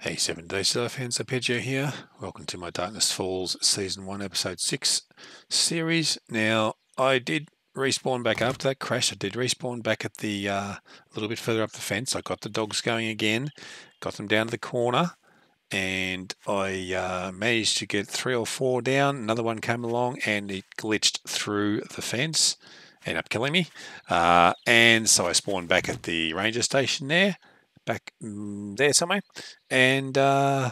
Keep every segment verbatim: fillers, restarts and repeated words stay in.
Hey seven Days to Die fans, Arpeggio here. Welcome to my Darkness Falls Season one Episode six series. Now, I did respawn back after that crash. I did respawn back at the, a uh, little bit further up the fence. I got the dogs going again, got them down to the corner, and I uh, managed to get three or four down. Another one came along and it glitched through the fence, ended up killing me. Uh, and so I spawned back at the ranger station there. Back there somewhere, and uh,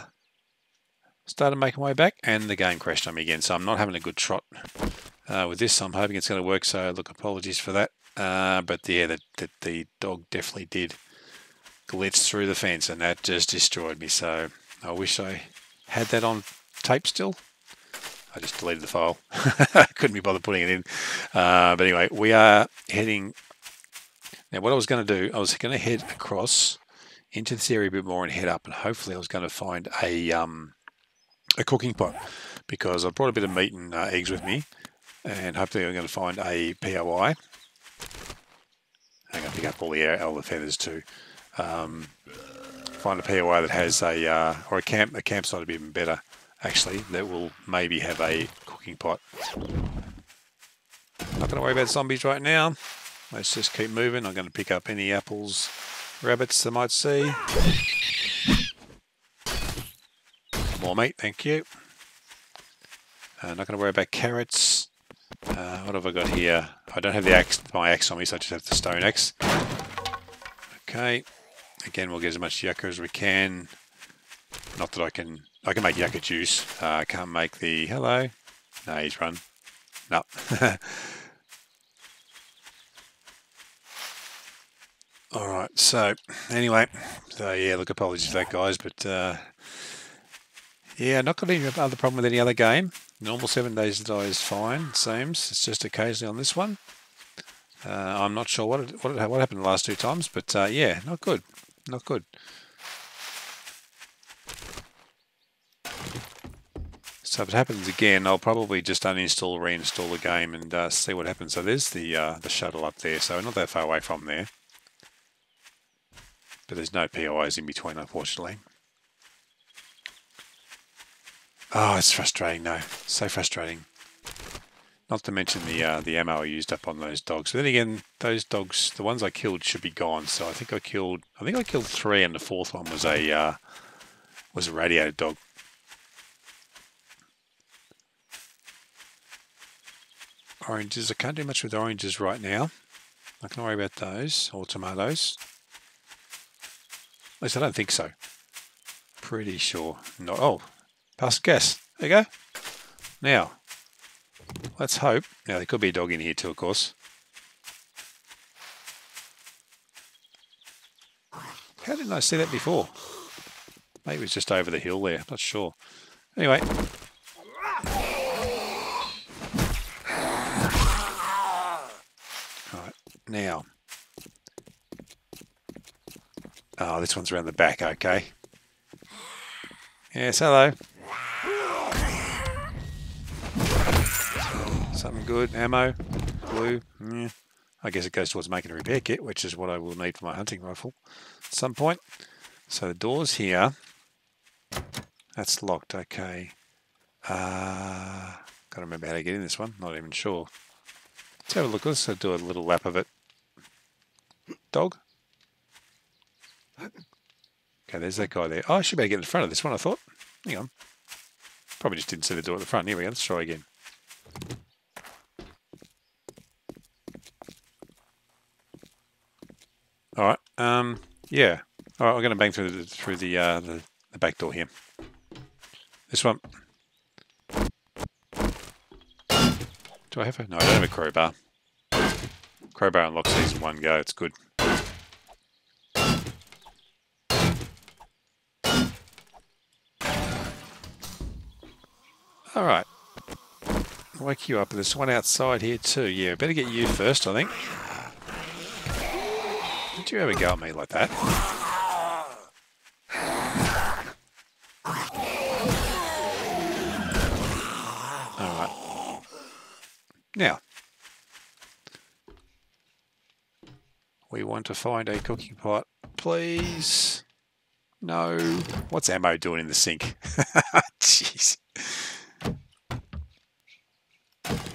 started making my way back, and the game crashed on me again, so I'm not having a good trot uh, with this. I'm hoping it's going to work, so look, apologies for that, uh, but yeah, the, the, the dog definitely did glitch through the fence, and that just destroyed me, so I wish I had that on tape still. I just deleted the file. Couldn't be bothered putting it in, uh, but anyway, we are heading, now what I was going to do, I was going to head across into this area a bit more and head up, and hopefully I was going to find a um, a cooking pot, because I brought a bit of meat and uh, eggs with me, and hopefully I'm going to find a P O I. I'm going to pick up all the, all the feathers too. Um, find a P O I that has a, uh, or a camp, a campsite would be even better, actually, that will maybe have a cooking pot. Not going to worry about zombies right now. Let's just keep moving. I'm going to pick up any apples, rabbits I might see. More meat, thank you. Uh, not going to worry about carrots. Uh, what have I got here? I don't have the axe, my axe on me, so I just have the stone axe. Okay. Again, we'll get as much yucca as we can. Not that I can... I can make yucca juice. I uh, can't make the... Hello. No, he's run. No. All right, so anyway, so yeah, look, apologies for that, guys, but uh, yeah, not got any other problem with any other game. Normal seven Days to Die is fine, it seems. It's just occasionally on this one. Uh, I'm not sure what it, what it, what happened the last two times, but uh, yeah, not good, not good. So if it happens again, I'll probably just uninstall, reinstall the game, and uh, see what happens. So there's the uh, the shuttle up there, so not that far away from there. But there's no P O Is in between, unfortunately. Oh, it's frustrating though. So frustrating. Not to mention the uh, the ammo I used up on those dogs. But then again, those dogs, the ones I killed, should be gone. So I think I killed, I think I killed three, and the fourth one was a uh, was a radiated dog. Oranges. I can't do much with oranges right now. Not gonna worry about those, or tomatoes. At least I don't think so. Pretty sure not. Oh, past gas. There you go. Now, let's hope. Now, there could be a dog in here too, of course. How didn't I see that before? Maybe it was just over the hill there. I'm not sure. Anyway. All right, now. Oh, this one's around the back, okay. Yes, hello. Something good, ammo, glue. Yeah. I guess it goes towards making a repair kit, which is what I will need for my hunting rifle at some point. So the door's here. That's locked, okay. Uh, gotta remember how to get in this one, not even sure. Let's have a look, let's do a little lap of it. Dog? Okay, there's that guy there. Oh, I should better get in front of this one, I thought. Hang on. Probably just didn't see the door at the front. Here we go, let's try again. Alright, um, yeah. Alright, I'm going to bang through the, through the, uh, the, the back door here. This one. Do I have a... No, I don't have a crowbar. Crowbar unlocks these in one go, it's good. Alright, wake you up. There's one outside here too. Yeah, better get you first, I think. Did you ever go at me like that? Alright. Now, we want to find a cooking pot, please. No. What's ammo doing in the sink? Jeez.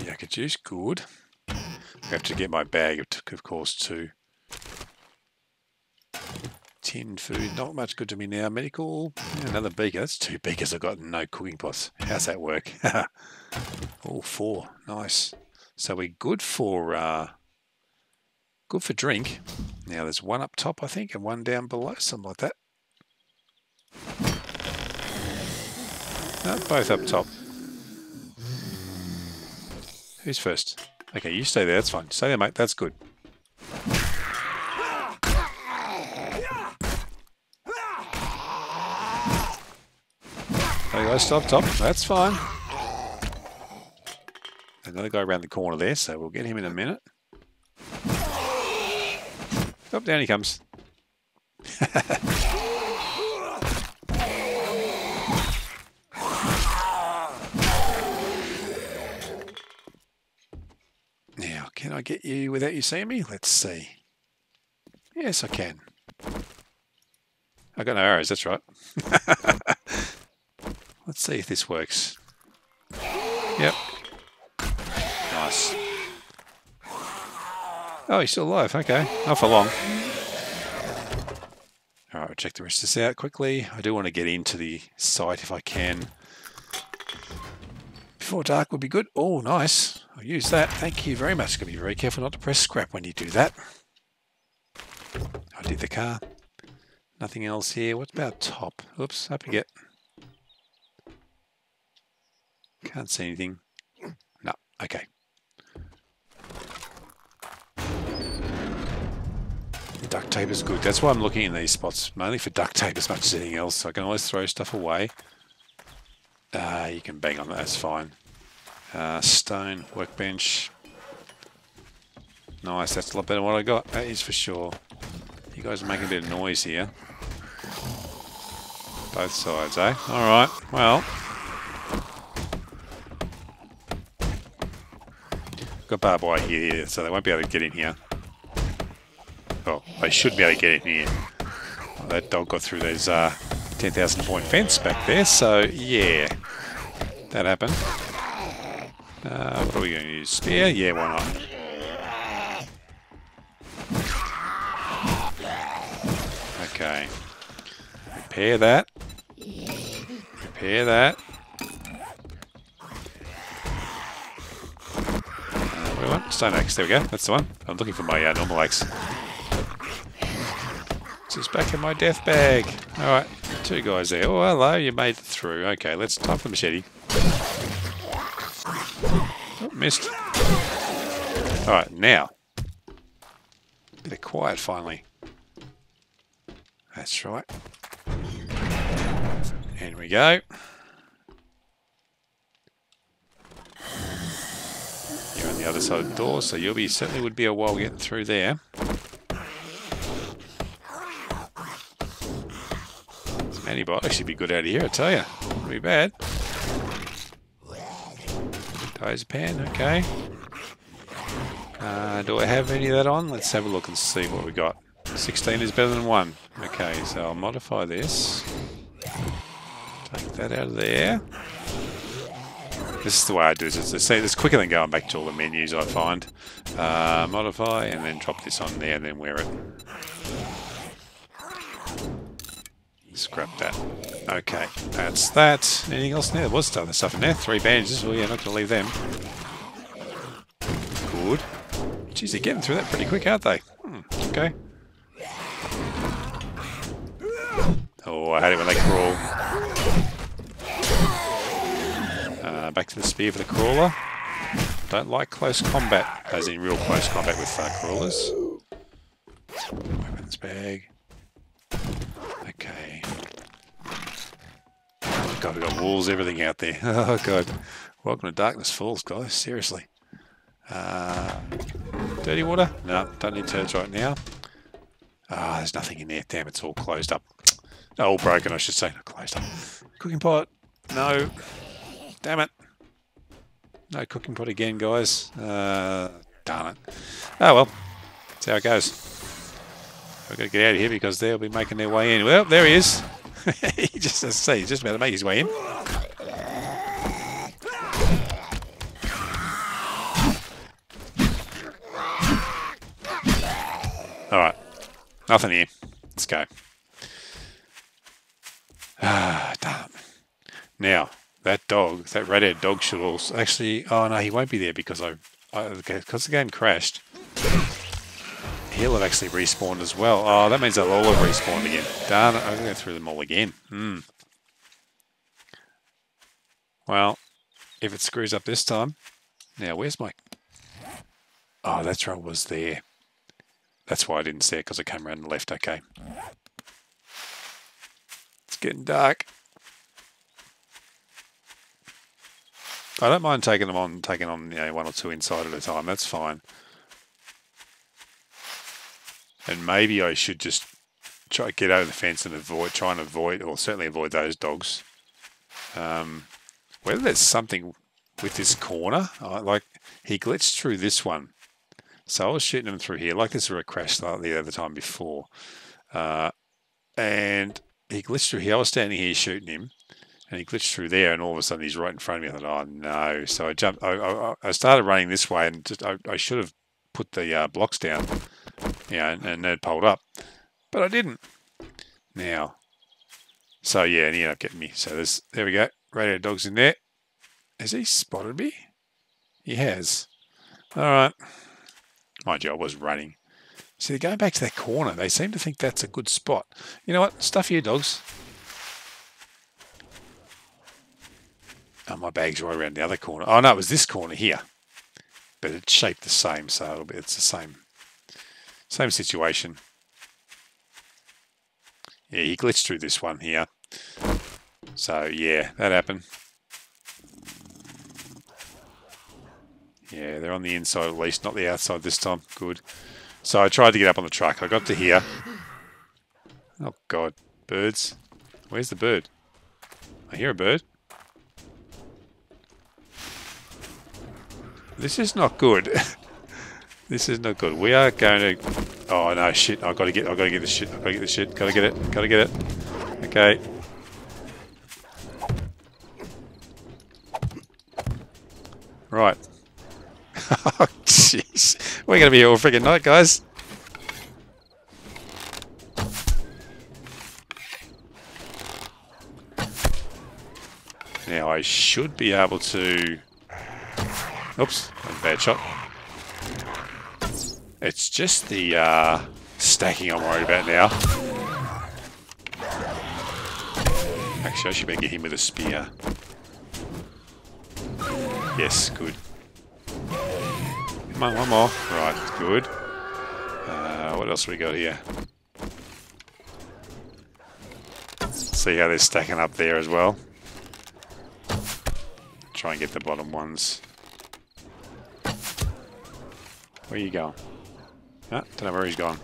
Yucca juice, good. I have to get my bag, of course, too. Tin food, not much good to me now. Medical, yeah, another beaker. That's two beakers I've got and no cooking pots. How's that work? All four, nice. So we're good for uh, good for drink. Now there's one up top, I think, and one down below, something like that. No, both up top. Who's first? Okay, you stay there. That's fine. Stay there, mate. That's good. There you go. Stop, top. That's fine. Another guy around the corner there, so we'll get him in a minute. Oh, down he comes. Now, can I get you without you seeing me? Let's see. Yes, I can. I got no arrows, that's right. Let's see if this works. Yep. Nice. Oh, he's still alive. Okay. Not for long. Alright, we'll check the rest of this out quickly. I do want to get into the site if I can. Before dark would be good. Oh, nice. I'll use that. Thank you very much. Gotta be very careful not to press scrap when you do that. I did the car. Nothing else here. What's about top? Oops, up you get. Can't see anything. No. Okay. Duct tape is good. That's why I'm looking in these spots, mainly for duct tape as much as anything else. So I can always throw stuff away. Ah, uh, you can bang on that. That's fine. Uh, stone, workbench. Nice. That's a lot better than what I got. That is for sure. You guys are making a bit of noise here. Both sides, eh? Alright. Well. Got barbed wire here, so they won't be able to get in here. Oh, they should be able to get in here. Oh, that dog got through those uh, ten thousand point fence back there, so yeah. That happened. Uh, what are we going to use? Spear? Yeah, why not? Okay. Repair that. Repair that. Stone axe, there we go, that's the one. I'm looking for my uh, normal axe. This is back in my death bag. Alright, two guys there. Oh, hello, you made it through. Okay, let's time for the machete. Oh, missed. Alright, now. Bit of quiet finally. That's right. In we go. The other side of the door, so you'll be certainly would be a while getting through there. This manibot actually be good out of here, I tell you. Wouldn't be bad. Dozepan, okay. Uh, do I have any of that on? Let's have a look and see what we got. sixteen is better than one. Okay, so I'll modify this. Take that out of there. This is the way I do this. It's, it's quicker than going back to all the menus, I find. Uh, modify and then drop this on there and then wear it. Scrap that. Okay, that's that. Anything else in there? There was other stuff in there. Three bandages. Well, yeah, not going to leave them. Good. Geez, they're getting through that pretty quick, aren't they? Hmm, okay. Oh, I hate it when they crawl. Uh, back to the spear for the crawler. Don't like close combat, as in real close combat with uh, crawlers. Weapons bag. Okay. Oh god, we've got walls, everything out there. Oh god. Welcome to Darkness Falls, guys. Seriously. Uh, dirty water? No, don't need turds right now. Ah, oh, there's nothing in there. Damn, it's all closed up. No, all broken, I should say. Not closed up. Cooking pot? No. Damn it. No cooking pot again, guys. Uh, darn it. Oh, well. That's how it goes. We've got to get out of here because they'll be making their way in. Well, there he is. He just says, say, he's just about to make his way in. Alright. Nothing here. Let's go. Ah, damn. Now, that dog, that red-haired dog should also... Actually, oh no, he won't be there because I... Because the game crashed. He'll have actually respawned as well. Oh, that means they'll all have respawned again. Darn it, I'm going to go through them all again. Mm. Well, if it screws up this time... Now, where's my... Oh, that's right, was there. That's why I didn't see it, because I came around and left. Okay. It's getting dark. I don't mind taking them on, taking on, you know, one or two inside at a time. That's fine. And maybe I should just try to get over the fence and avoid, try and avoid, or certainly avoid those dogs. Um, whether there's something with this corner, I, like he glitched through this one. So I was shooting him through here, like this was a crash the other time before. Uh, and he glitched through here. I was standing here shooting him. And he glitched through there, and all of a sudden he's right in front of me. I thought, "Oh no!" So I jumped. I, I, I started running this way, and just, I, I should have put the uh, blocks down, yeah, and, and they'd pulled up, but I didn't. Now, so yeah, and he ended up getting me. So there's there we go. Radio dog's in there. Has he spotted me? He has. All right. Mind you, I was running. See, they're going back to that corner. They seem to think that's a good spot. You know what? Stuff here, dogs. Oh, my bag's right around the other corner. Oh, no, it was this corner here. But it's shaped the same, so it'll be, it's the same same situation. Yeah, he glitched through this one here. So, yeah, that happened. Yeah, they're on the inside at least, not the outside this time. Good. So I tried to get up on the truck. I got to here. Oh, God. Birds. Where's the bird? I hear a bird. This is not good. This is not good. We are going to. Oh no! Shit! I've got to get. I've got to get this shit. I've got to get this shit. Got to get it. Got to get it. Okay. Right. Oh jeez! We're going to be here all freaking night, guys. Now I should be able to. Oops, that's a bad shot. It's just the uh, stacking I'm worried about now. Actually, I should better get him with a spear. Yes, good. Come on, one more. Right, good. Uh, what else we got here? See how they're stacking up there as well. Try and get the bottom ones. Where you going? Ah, don't know where he's gone.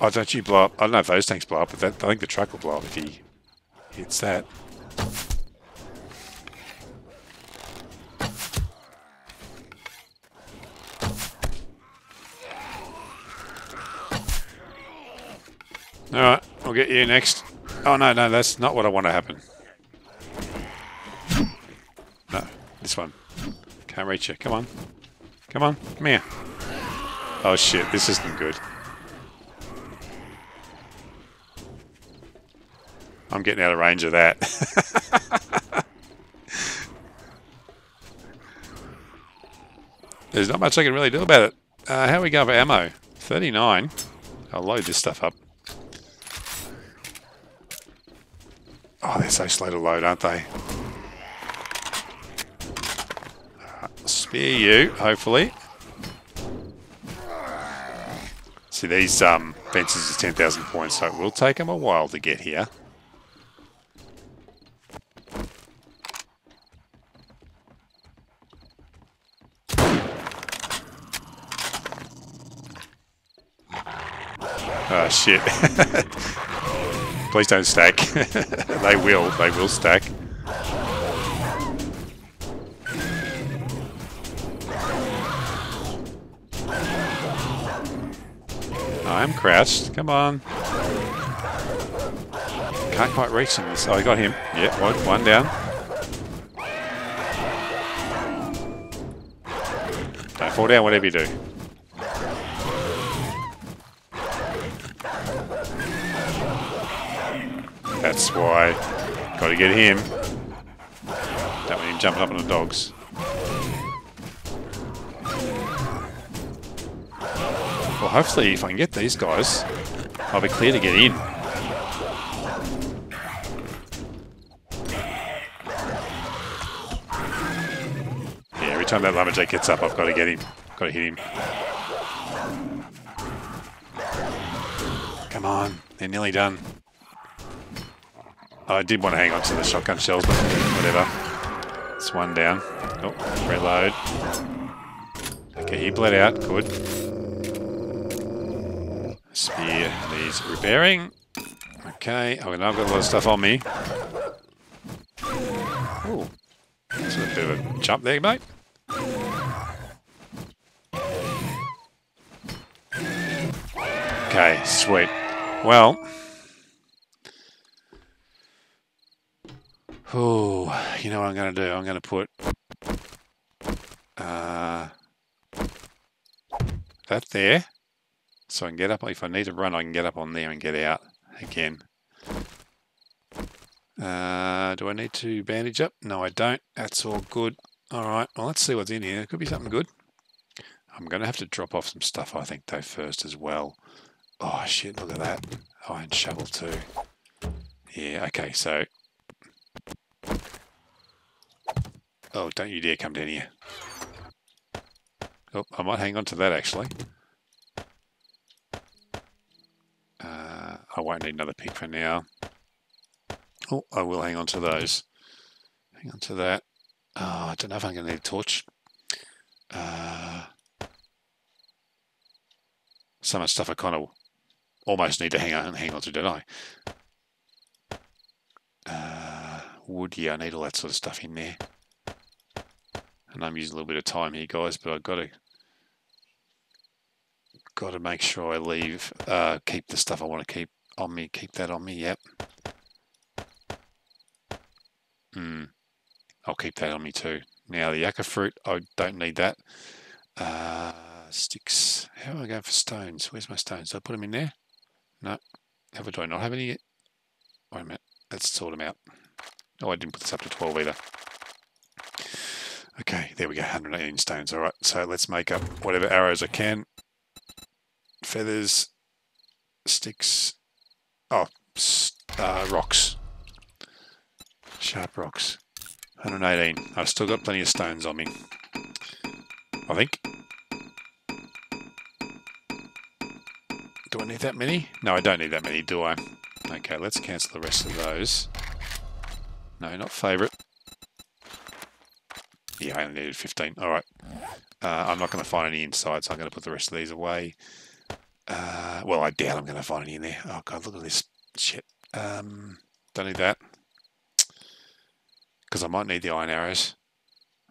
Oh, don't you blow up. I don't know if those tanks blow up, but that, I think the truck will blow up if he hits that. Alright, I'll get you next. Oh, no, no, that's not what I want to happen. No, this one. Can't reach you. Come on. Come on, come here. Oh shit, this isn't good. I'm getting out of range of that. There's not much I can really do about it. Uh, how are we going for ammo? thirty-nine. I'll load this stuff up. Oh, they're so slow to load, aren't they? Spear you, hopefully. See, these um, fences are ten thousand points, so it will take them a while to get here. Oh, shit. Please don't stack. They will. They will stack. I'm crouched. Come on. can't quite reach him. Oh, I got him. Yeah, one, one down. Don't fall down, whatever you do. That's why. Gotta get him. Don't want him jumping up on the dogs. Well, hopefully if I can get these guys, I'll be clear to get in. Yeah, every time that lumberjack gets up, I've got to get him. Got to hit him. Come on, they're nearly done. I did want to hang on to the shotgun shells, but whatever. It's one down. Oh, reload. Okay, he bled out. Good. Spear needs repairing. Okay. Oh, now I've got a lot of stuff on me. Ooh. That's a bit of a jump there, mate. Okay, sweet. Well... Ooh, you know what I'm going to do? I'm going to put uh, that there, so I can get up. If I need to run, I can get up on there and get out again. Uh, do I need to bandage up? No, I don't. That's all good. All right, well, let's see what's in here. It could be something good. I'm going to have to drop off some stuff, I think, though, first as well. Oh, shit, look at that. Iron shovel too. Yeah, okay, so... Oh, don't you dare come down here. Oh, I might hang on to that, actually. Uh, I won't need another pick for now. Oh, I will hang on to those. Hang on to that. Oh, I don't know if I'm going to need a torch. Uh, so much stuff I kind of almost need to hang on, hang on to, don't I? Uh, wood, yeah, I need all that sort of stuff in there. And I'm using a little bit of time here, guys, but I've got to got to make sure I leave, uh, keep the stuff I want to keep on me, keep that on me. Yep. Hmm. I'll keep that on me too. Now the yucca fruit, I don't need that. Uh, sticks. How am I going for stones? Where's my stones? Did I put them in there? No. Have I, do I not have any yet? Wait a minute. Let's sort them out. Oh, I didn't put this up to twelve either. Okay, there we go, one hundred eighteen stones. All right, so let's make up whatever arrows I can. Feathers, sticks, oh, uh, rocks. Sharp rocks, one hundred eighteen. I've still got plenty of stones on me, I think. Do I need that many? No, I don't need that many, do I? Okay, let's cancel the rest of those. No, not favourite. Yeah, I only needed fifteen. All right. Uh, I'm not going to find any inside, so I'm going to put the rest of these away. Uh, well, I doubt I'm going to find any in there. Oh, God, look at this shit. Um, don't need that. Because I might need the iron arrows.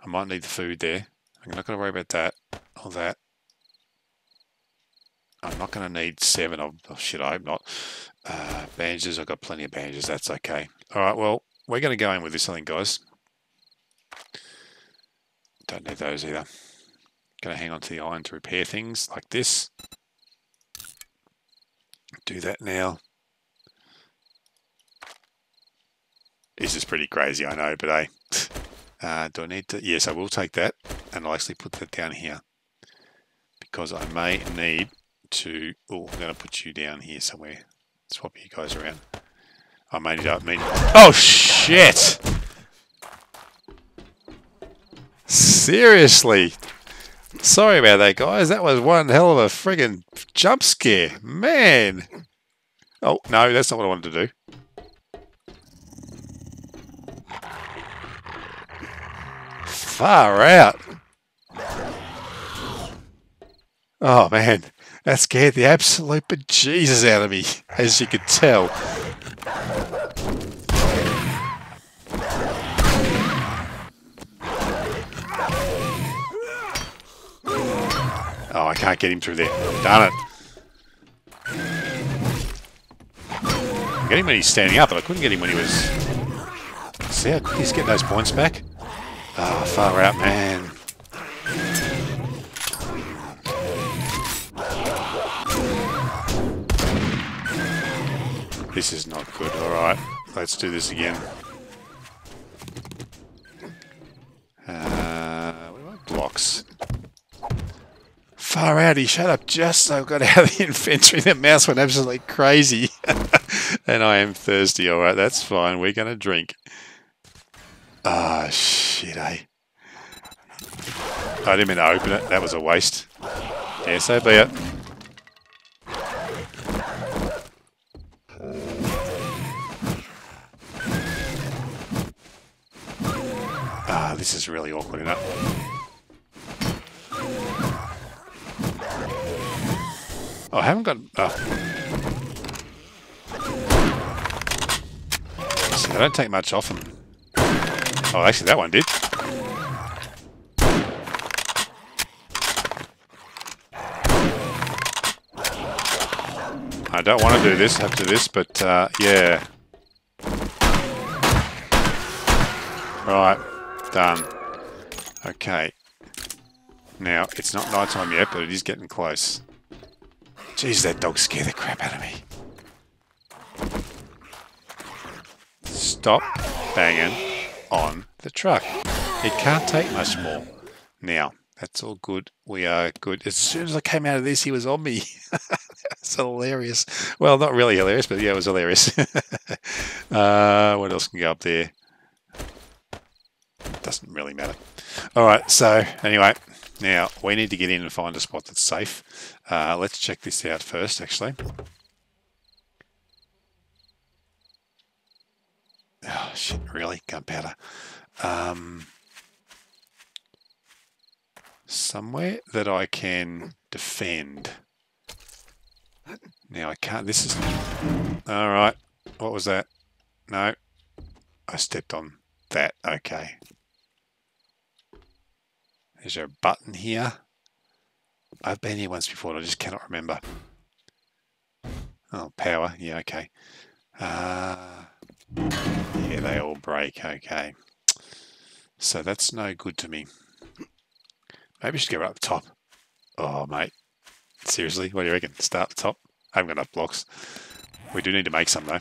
I might need the food there. I'm not going to worry about that or that. I'm not going to need seven. Oh, shit, I hope not. Uh, bandages, I've got plenty of bandages. That's okay. All right, well, we're going to go in with this, I think, guys. Don't need those either. Going to hang on to the iron to repair things like this. Do that now. This is pretty crazy, I know, but hey. Uh, do I need to? Yes, I will take that. And I'll actually put that down here. Because I may need to... Oh, I'm going to put you down here somewhere. Swap you guys around. I may need... I mean, oh, shit! Seriously, sorry about that, guys. That was one hell of a friggin' jump scare, man. Oh no, that's not what I wanted to do. Far out. Oh man, that scared the absolute bejesus out of me, as you could tell. Oh, I can't get him through there. Darn it. getting when he's standing up, but I couldn't get him when he was... See how he's getting those points back? Ah, oh, far out, man. This is not good. Alright, let's do this again. Uh, what about blocks? Far out, he shut up just so I got out of the inventory. That mouse went absolutely crazy. And I am thirsty. Alright, that's fine. We're going to drink. Ah, oh, shit, eh? I didn't mean to open it. That was a waste. Yeah, so be it. Ah, this is really awkward, isn't it? Oh, I haven't got... Oh. See, I don't take much off them. Oh, actually, that one did. I don't want to do this after this, but, uh, yeah. Right. Done. Okay. Now, it's not night time yet, but it is getting close. Jeez, that dog scared the crap out of me. Stop banging on the truck. It can't take much more. Now, that's all good. We are good. As soon as I came out of this, he was on me. That's hilarious. Well, not really hilarious, but yeah, it was hilarious. uh, what else can go up there? Doesn't really matter. Alright, so anyway, now we need to get in and find a spot that's safe. Uh, let's check this out first, actually. Oh, shit, really? Gunpowder. Um, somewhere that I can defend. Now I can't, this is... Alright, what was that? No, I stepped on that. Okay. Is there a button here? I've been here once before and I just cannot remember. Oh, power. Yeah, okay. Uh, yeah, they all break. Okay. So that's no good to me. Maybe I should go right up top. Oh, mate. Seriously? What do you reckon? Start at the top? I haven't got enough blocks. We do need to make some, though.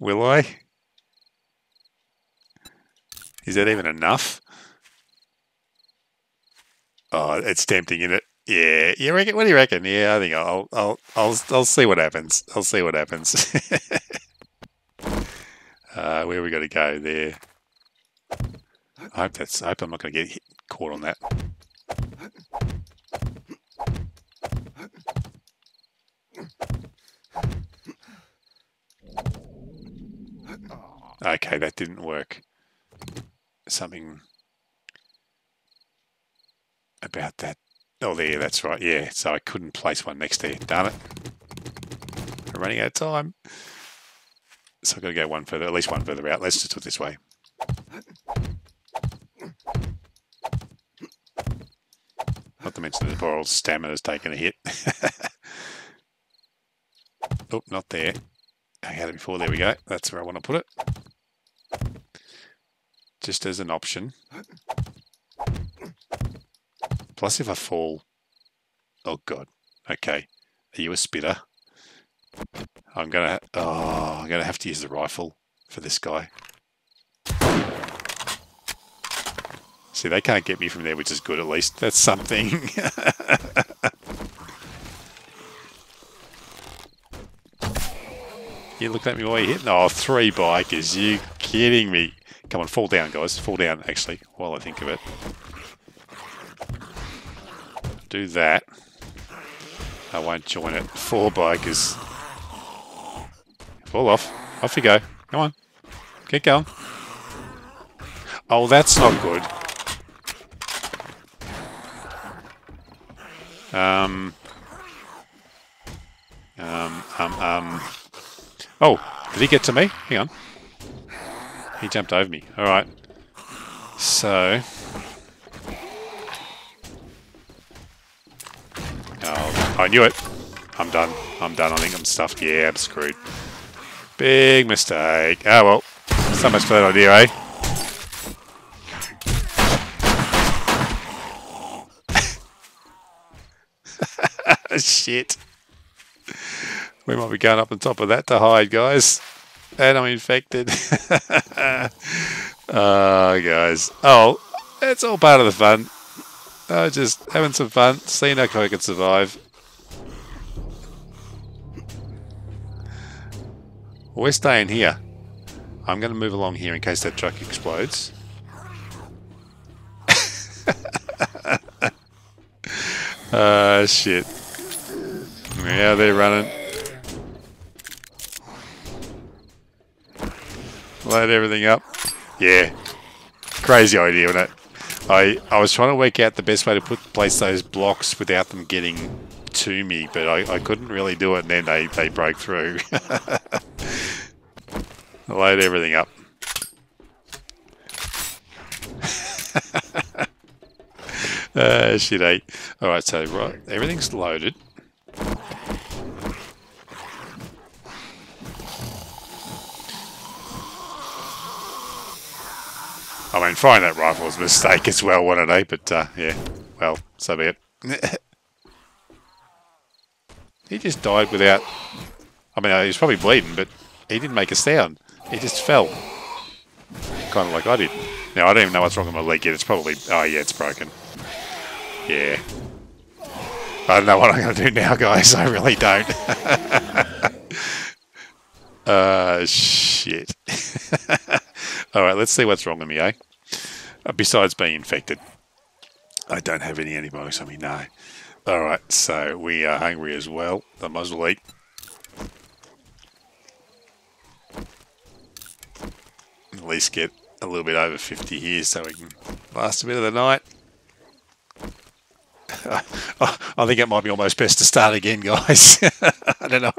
Will I? Is that even enough? Oh, it's tempting, isn't it? Yeah, you reckon? What do you reckon? Yeah, I think I'll, I'll, I'll, I'll see what happens. I'll see what happens. uh, where we got to go there? I hope that's. I hope I'm not going to get hit, caught on that. Okay, that didn't work. Something about that. Oh, there, that's right. Yeah, so I couldn't place one next there. Darn it. I'm running out of time. So I've got to go one further, at least one further out. Let's just do it this way. Not to mention the poor old stamina's taken a hit. Oh, not there. I had it before. There we go. That's where I want to put it. Just as an option. Plus if I fall... Oh god. Okay. Are you a spitter? I'm gonna... Oh, I'm gonna have to use the rifle for this guy. See, they can't get me from there, which is good at least. That's something. You looked at me while you hit? No, three bikers. You kidding me? Come on, fall down, guys. Fall down, actually, while I think of it. Do that. I won't join it. Four bikers. Fall off. Off you go. Come on. Keep going. Oh, that's not good. Um. Um, um, um. Oh, did he get to me? Hang on. He jumped over me. Alright. So... Oh, I knew it. I'm done. I'm done. I think I'm stuffed. Yeah, I'm screwed. Big mistake. Oh well. So much for that idea, eh? Shit. We might be going up on top of that to hide, guys. And I'm infected. Oh, uh, guys. Oh, it's all part of the fun. Uh, just having some fun, seeing how I can survive. We're staying here. I'm going to move along here in case that truck explodes. Ah, uh, shit. Yeah, they're running. Load everything up. Yeah. Crazy idea, wasn't it? I, I was trying to work out the best way to put place those blocks without them getting to me, but I, I couldn't really do it, and then they, they broke through. Load everything up. uh, shit, eh? Alright, so right, everything's loaded. I mean, firing that rifle was a mistake as well, wasn't it, eh? But, uh, yeah, well, so be it. He just died without... I mean, he was probably bleeding, but he didn't make a sound. He just fell. Kind of like I did. Now, I don't even know what's wrong with my leg yet. It's probably... Oh, yeah, it's broken. Yeah. I don't know what I'm going to do now, guys. I really don't. uh, shit. Alright, let's see what's wrong with me, eh? Uh, besides being infected. I don't have any antibiotics on me, no. Alright, so we are hungry as well. I might as well eat. At least get a little bit over fifty here so we can last a bit of the night. I think it might be almost best to start again, guys. I don't know.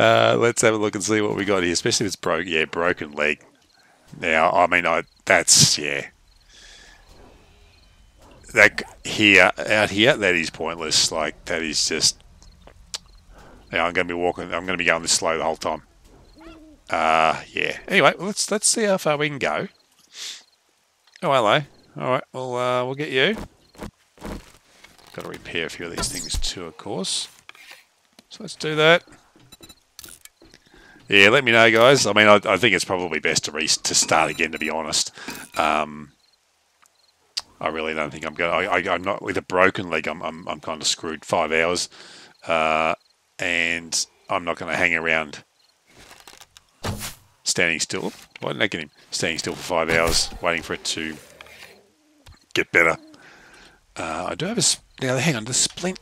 Uh, let's have a look and see what we got here, especially if it's broke. Yeah, broken leg. Now, I mean, I that's, yeah. That here, out here, that is pointless. Like, that is just... You know, I'm going to be walking, I'm going to be going this slow the whole time. Uh, yeah. Anyway, let's let's see how far we can go. Oh, hello. Alright, well, uh, we'll get you. Got to repair a few of these things too, of course. So let's do that. Yeah, let me know, guys. I mean, I, I think it's probably best to re to start again, to be honest. Um, I really don't think I'm going. I, I'm not with a broken leg. I'm I'm, I'm kind of screwed. Five hours, uh, and I'm not going to hang around standing still. Why didn't I get him standing still for five hours, waiting for it to get better? Uh, I do have a now. Hang on, the splint.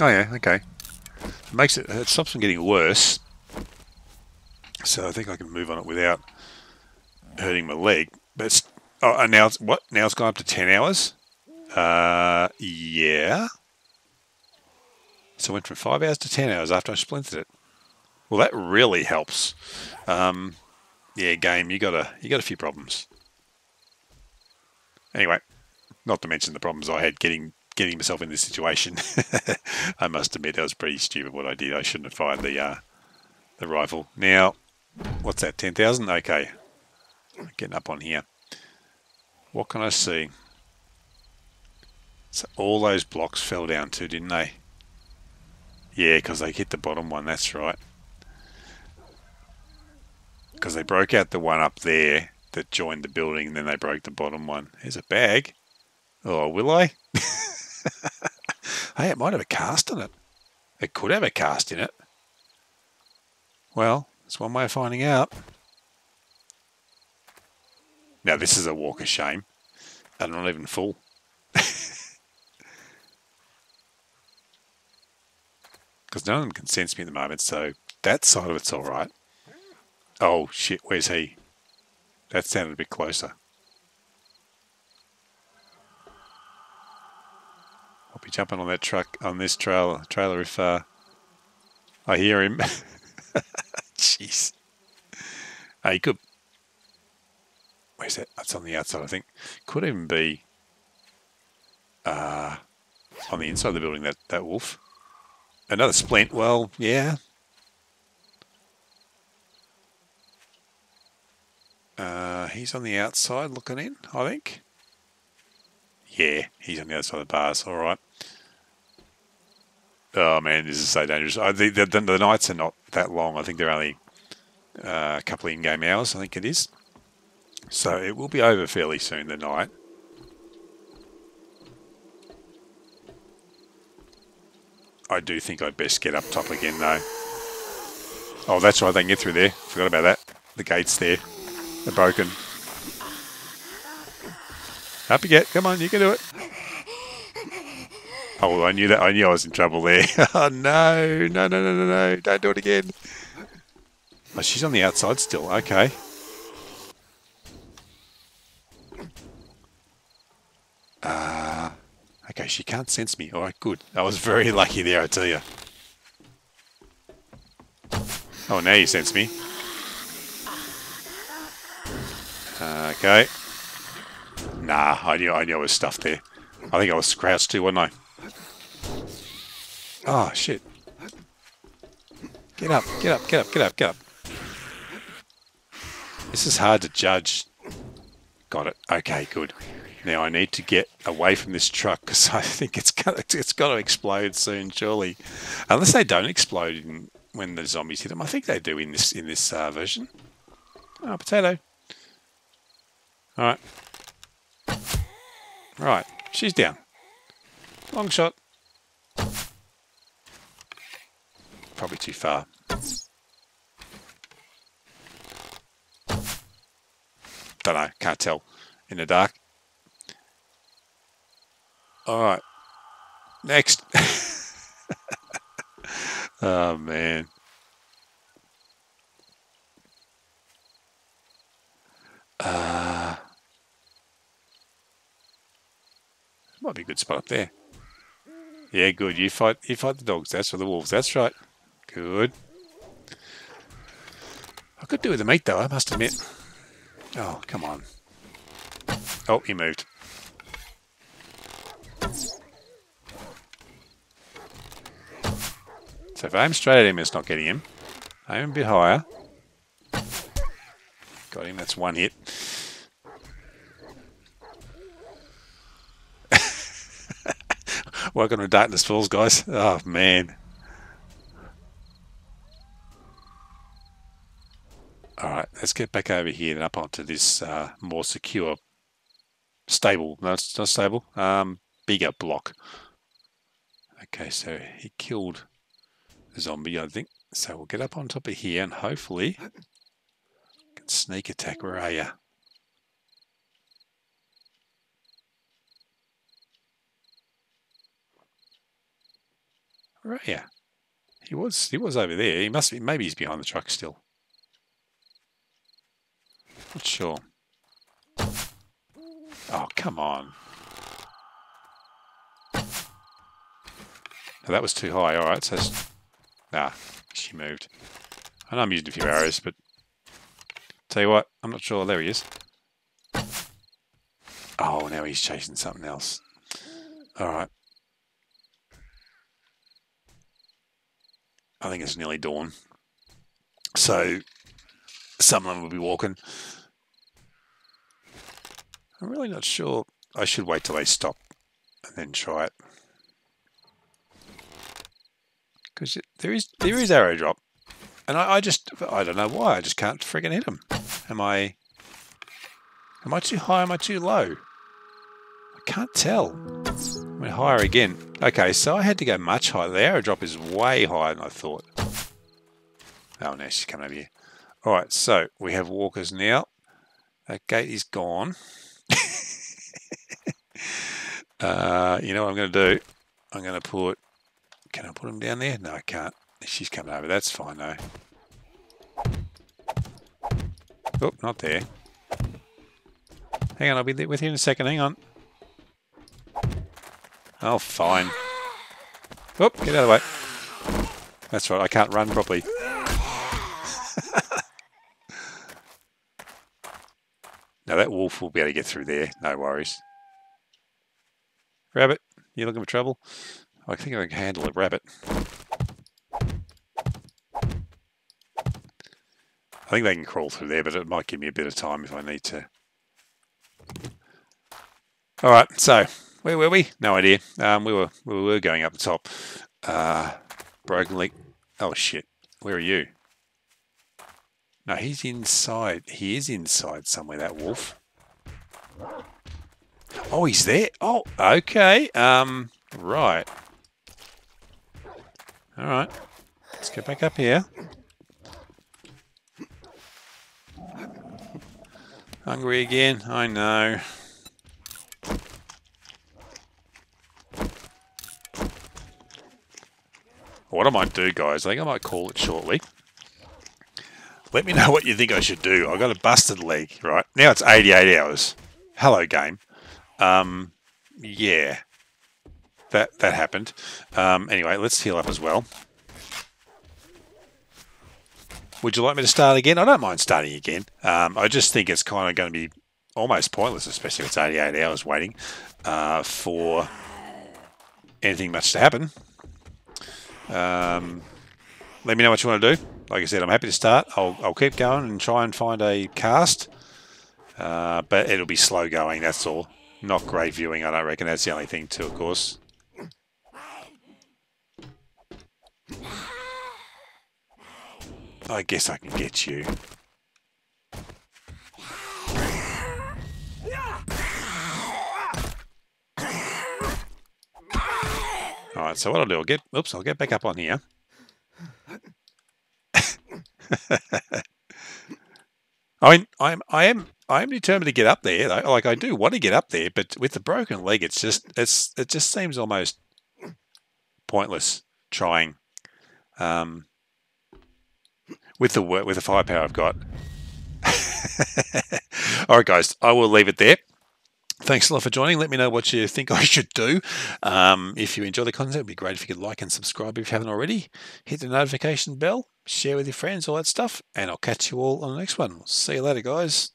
Oh yeah, okay. It makes it, it stops from getting worse, so I think I can move on it without hurting my leg. But it's, oh, and now it's what? Now it's gone up to ten hours. Uh, yeah. So it went from five hours to ten hours after I splintered it. Well, that really helps. Um, yeah, game, you got a you got a few problems. Anyway, not to mention the problems I had getting. Getting myself in this situation, I must admit that was pretty stupid what I did. I shouldn't have fired the uh, the rifle. Now, what's that? Ten thousand? Okay, getting up on here. What can I see? So all those blocks fell down too, didn't they? Yeah, because they hit the bottom one. That's right. Because they broke out the one up there that joined the building, and then they broke the bottom one. Here's a bag. Oh, will I? Hey, it might have a cast in it. It could have a cast in it. Well, that's one way of finding out. Now, this is a walk of shame. I'm not even full. Because none of them can sense me at the moment, so that side of it's all right. Oh, shit, where's he? That sounded a bit closer. Be jumping on that truck on this trailer trailer if uh, I hear him. Jeez. Oh, he could. Where's that? That's on the outside, I think. Could even be. Uh, on the inside of the building, that, that wolf. Another splint, well, yeah. Uh, he's on the outside looking in, I think. Yeah, he's on the outside of the bars, all right. Oh, man, this is so dangerous. I, the, the, the nights are not that long. I think they're only uh, a couple of in-game hours, I think it is. So it will be over fairly soon, the night. I do think I'd best get up top again, though. Oh, that's right, they can get through there. Forgot about that. The gate's there. They're broken. Up you get. Come on, you can do it. Oh, I knew that. I knew I was in trouble there. Oh, no. No, no, no, no, no. Don't do it again. Oh, she's on the outside still. Okay. Uh, okay, she can't sense me. All right, good. I was very lucky there, I tell you. Oh, now you sense me. Uh, okay. Nah, I knew, I knew I was stuffed there. I think I was crouched too, wasn't I? Oh, shit. Get up, get up, get up, get up, get up. This is hard to judge. Got it. Okay, good. Now I need to get away from this truck because I think it's got, it's got to explode soon, surely. Unless they don't explode in, when the zombies hit them. I think they do in this in this uh, version. Oh, potato. Alright. Right, she's down. Long shot. Probably too far. Don't know, can't tell in the dark. All right, next. Oh man, uh, might be a good spot up there. Yeah, good. You fight, you fight the dogs. That's for the wolves. That's right. Good. I could do with the meat though, I must admit. Oh, come on. Oh, he moved. So if I aim straight at him, it's not getting him. Aim a bit higher. Got him, that's one hit. Welcome to Darkness Falls, guys. Oh, man. Alright, let's get back over here and up onto this uh, more secure, stable, no, it's not stable, um, bigger block. Okay, so he killed the zombie, I think. So we'll get up on top of here and hopefully can sneak attack. Where are you? Where are you? He was, he was over there. He must be, maybe he's behind the truck still. Not sure. Oh, come on. No, that was too high. All right, so... Nah, she moved. I know I'm using a few arrows, but... Tell you what, I'm not sure. There he is. Oh, now he's chasing something else. All right. I think it's nearly dawn. So... someone will be walking. I'm really not sure. I should wait till they stop and then try it. Because there is there is arrow drop, and I, I just I don't know why I just can't friggin' hit them. Am I am I too high? Am I too low? I can't tell. I went higher again. Okay, so I had to go much higher. The arrow drop is way higher than I thought. Oh no, she's coming over here. Alright, so we have walkers now. That gate is gone. uh, you know what I'm going to do? I'm going to put... Can I put them down there? No, I can't. She's coming over. That's fine, though. Oh, not there. Hang on, I'll be there with you in a second. Hang on. Oh, fine. Oh, get out of the way. That's right, I can't run properly. Now that wolf will be able to get through there, no worries. Rabbit. You looking for trouble? I think I can handle a rabbit. I think they can crawl through there, but it might give me a bit of time if I need to. Alright, so, where were we? No idea. Um, we were we were going up the top. Uh, broken link. Oh shit, where are you? No, he's inside. He is inside somewhere, that wolf. Oh, he's there. Oh, okay. Um, right. All right. Let's go back up here. Hungry again? I know. What I might do, guys, I think I might call it shortly. Let me know what you think I should do. I got a busted leg, right? Now it's eighty-eight hours. Hello, game. Um, yeah. That that happened. Um, anyway, let's heal up as well. Would you like me to start again? I don't mind starting again. Um, I just think it's kind of going to be almost pointless, especially if it's eighty-eight hours waiting uh, for anything much to happen. Um, let me know what you want to do. Like I said, I'm happy to start. I'll, I'll keep going and try and find a cast. Uh, but it'll be slow going, that's all. Not great viewing, I don't reckon. That's the only thing too, of course. I guess I can get you. Alright, so what I'll do, I'll get... Oops, I'll get back up on here. I mean, I'm, I am, I am determined to get up there. Though. Like I do want to get up there, but with the broken leg, it's just, it's, it just seems almost pointless trying. Um, with the work, with the firepower I've got. All right, guys, I will leave it there. Thanks a lot for joining. Let me know what you think I should do. Um, if you enjoy the content, it'd be great if you could like and subscribe if you haven't already. Hit the notification bell, share with your friends, all that stuff, and I'll catch you all on the next one. See you later, guys.